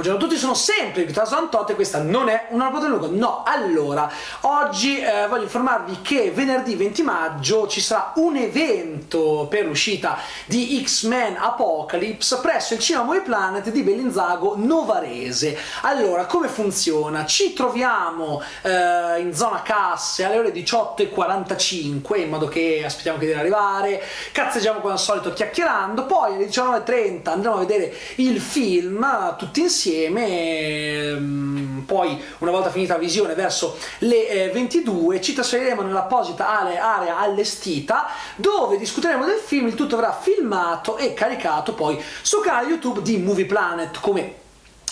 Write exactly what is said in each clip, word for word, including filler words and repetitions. Buongiorno a tutti, sono sempre Victor Laszlo e questa non è una puntata lunga, no. Allora, oggi eh, voglio informarvi che venerdì venti maggio ci sarà un evento per l'uscita di X-Men Apocalypse presso il cinema Movie Planet di Bellinzago, Novarese. Allora, come funziona? Ci troviamo eh, in zona casse alle ore diciotto e quarantacinque, in modo che aspettiamo che deve arrivare, cazzeggiamo come al solito chiacchierando, poi alle diciannove e trenta andremo a vedere il film tutti insieme. Poi, una volta finita la visione, verso le ventidue ci trasferiremo nell'apposita area allestita dove discuteremo del film. Il tutto verrà filmato e caricato poi sul canale YouTube di Movie Planet, come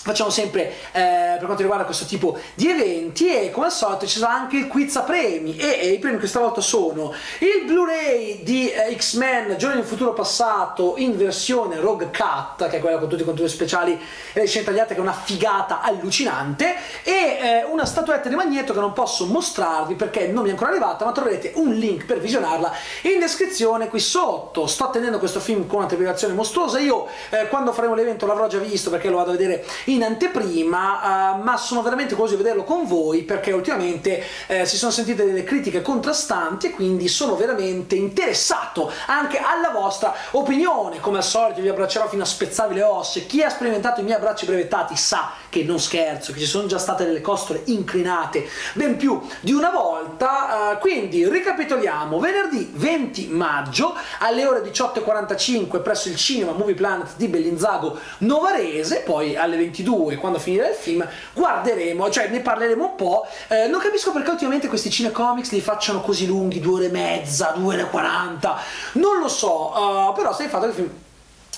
facciamo sempre eh, per quanto riguarda questo tipo di eventi. E come al solito ci sarà anche il quiz a premi, e, e i premi questa volta sono il Blu-ray di eh, X-Men Giorni di un Futuro Passato in versione Rogue Cut, che è quella con tutti i contenuti speciali e le scene tagliate, che è una figata allucinante, e eh, una statuetta di Magneto che non posso mostrarvi perché non mi è ancora arrivata, ma troverete un link per visionarla in descrizione qui sotto. Sto attendendo questo film con una trepidazione mostruosa. Io eh, quando faremo l'evento l'avrò già visto perché lo vado a vedere in anteprima, uh, ma sono veramente curioso di vederlo con voi, perché ultimamente eh, si sono sentite delle critiche contrastanti e quindi sono veramente interessato anche alla vostra opinione. Come al solito vi abbraccerò fino a spezzarvi le ossa. Chi ha sperimentato i miei abbracci brevettati sa che non scherzo, che ci sono già state delle costole inclinate ben più di una volta. Uh, quindi ricapitoliamo: venerdì venti maggio alle ore diciotto e quarantacinque presso il cinema Movie Planet di Bellinzago Novarese, poi alle ventidue, quando finirà il film, guarderemo, cioè ne parleremo un po'. Eh, non capisco perché ultimamente questi cinecomics li facciano così lunghi, due ore e mezza, due ore e quaranta, non lo so, uh, però se hai fatto il film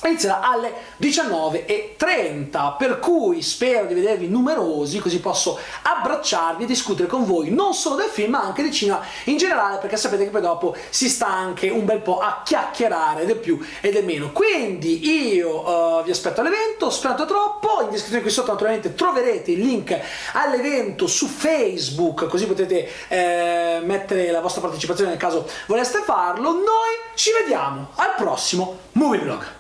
inizierà alle diciannove e trenta, per cui spero di vedervi numerosi, così posso abbracciarvi e discutere con voi non solo del film ma anche di cinema in generale, perché sapete che poi dopo si sta anche un bel po' a chiacchierare del più e del meno. Quindi io uh, vi aspetto all'evento, spero troppo. In descrizione qui sotto naturalmente troverete il link all'evento su Facebook, così potete eh, mettere la vostra partecipazione nel caso voleste farlo. Noi ci vediamo al prossimo Movie Vlog.